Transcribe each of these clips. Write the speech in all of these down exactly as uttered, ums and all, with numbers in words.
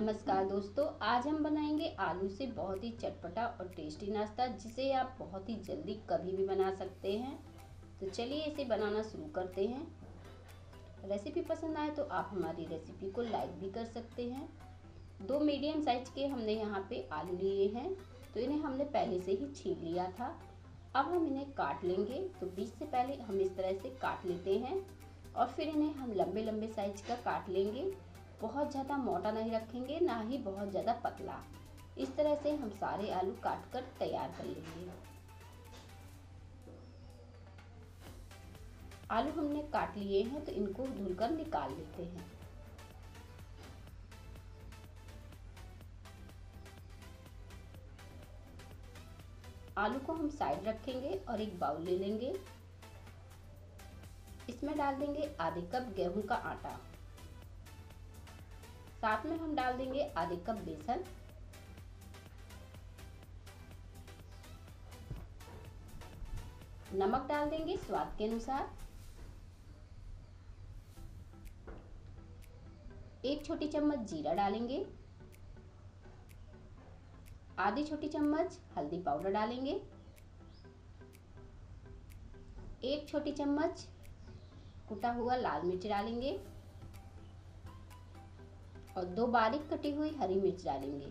नमस्कार दोस्तों, आज हम बनाएंगे आलू से बहुत ही चटपटा और टेस्टी नाश्ता जिसे आप बहुत ही जल्दी कभी भी बना सकते हैं। तो चलिए इसे बनाना शुरू करते हैं। रेसिपी पसंद आए तो आप हमारी रेसिपी को लाइक भी कर सकते हैं। दो मीडियम साइज के हमने यहाँ पे आलू लिए हैं, तो इन्हें हमने पहले से ही छील लिया था। अब हम इन्हें काट लेंगे, तो बीच से पहले हम इस तरह से काट लेते हैं और फिर इन्हें हम लंबे लंबे साइज का काट लेंगे। बहुत ज़्यादा मोटा नहीं रखेंगे, ना ही बहुत ज़्यादा पतला। इस तरह से हम सारे आलू काट कर तैयार कर लेंगे। आलू हमने काट लिए हैं, तो इनको धुलकर निकाल लेते हैं। आलू को हम साइड रखेंगे और एक बाउल ले लेंगे। इसमें डाल देंगे आधे कप गेहूं का आटा, साथ में हम डाल देंगे आधे कप बेसन। नमक डाल देंगे स्वाद के अनुसार। एक छोटी चम्मच जीरा डालेंगे। आधी छोटी चम्मच हल्दी पाउडर डालेंगे। एक छोटी चम्मच कुटा हुआ लाल मिर्च डालेंगे और दो बारीक कटी हुई हरी मिर्च डालेंगे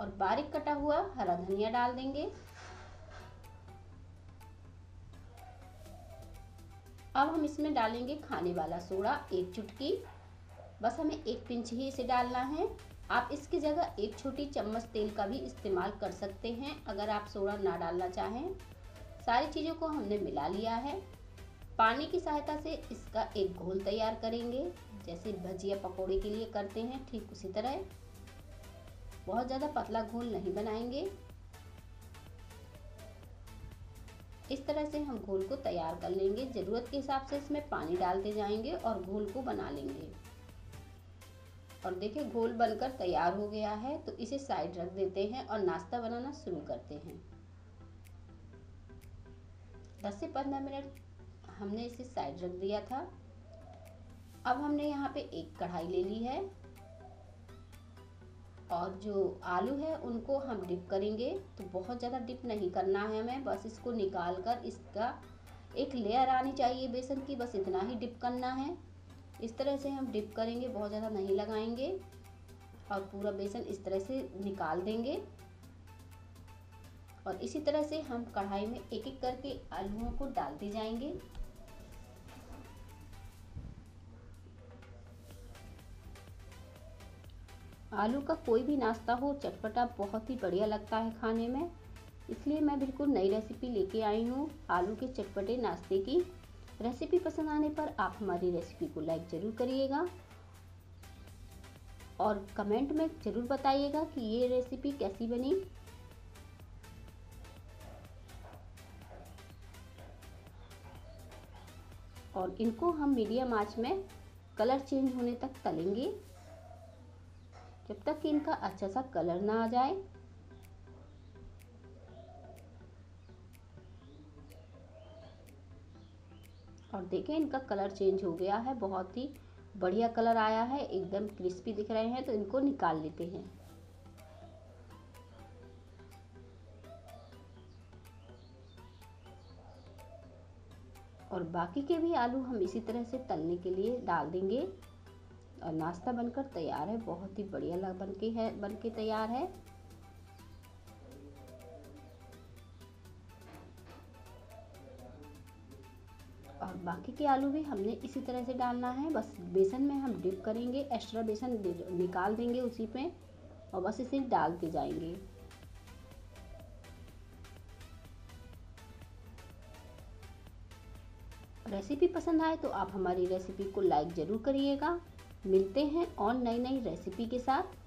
और बारीक कटा हुआ हरा धनिया डाल देंगे। अब हम इसमें डालेंगे खाने वाला सोडा एक चुटकी। बस हमें एक पिंच ही इसे डालना है। आप इसकी जगह एक छोटी चम्मच तेल का भी इस्तेमाल कर सकते हैं अगर आप सोडा ना डालना चाहें। सारी चीज़ों को हमने मिला लिया है। पानी की सहायता से इसका एक घोल तैयार करेंगे, जैसे भजिया पकौड़े के लिए करते हैं ठीक उसी तरह। बहुत ज़्यादा पतला घोल नहीं बनाएंगे। इस तरह से हम घोल को तैयार कर लेंगे। ज़रूरत के हिसाब से इसमें पानी डालते जाएंगे और घोल को बना लेंगे। और देखिए घोल बनकर तैयार हो गया है, तो इसे साइड रख देते हैं और नाश्ता बनाना शुरू करते हैं। दस से पंद्रह मिनट हमने इसे साइड रख दिया था। अब हमने यहाँ पे एक कढ़ाई ले ली है और जो आलू है उनको हम डिप करेंगे। तो बहुत ज़्यादा डिप नहीं करना है हमें, बस इसको निकाल कर इसका एक लेयर आनी चाहिए बेसन की, बस इतना ही डिप करना है। इस तरह से हम डिप करेंगे, बहुत ज़्यादा नहीं लगाएंगे और पूरा बेसन इस तरह से निकाल देंगे। और इसी तरह से हम कढ़ाई में एक एक करके आलूओं को डालते जाएंगे। आलू का कोई भी नाश्ता हो चटपटा बहुत ही बढ़िया लगता है खाने में, इसलिए मैं बिल्कुल नई रेसिपी लेके आई हूँ आलू के चटपटे नाश्ते की। रेसिपी पसंद आने पर आप हमारी रेसिपी को लाइक ज़रूर करिएगा और कमेंट में ज़रूर बताइएगा कि ये रेसिपी कैसी बनी। और इनको हम मीडियम आंच में कलर चेंज होने तक तलेंगे, जब तक कि इनका अच्छा सा कलर ना आ जाए। और देखें इनका कलर चेंज हो गया है, बहुत ही बढ़िया कलर आया है, एकदम क्रिस्पी दिख रहे हैं। तो इनको निकाल लेते हैं। और बाकी के भी आलू हम इसी तरह से तलने के लिए डाल देंगे और नाश्ता बनकर तैयार है। बहुत ही बढ़िया लग बन के है बन के तैयार है। और बाकी के आलू भी हमने इसी तरह से डालना है, बस बेसन में हम डिप करेंगे, एक्स्ट्रा बेसन निकाल देंगे उसी पे और बस इसे डालते जाएंगे। रेसिपी पसंद आए तो आप हमारी रेसिपी को लाइक ज़रूर करिएगा। मिलते हैं और नई नई रेसिपी के साथ।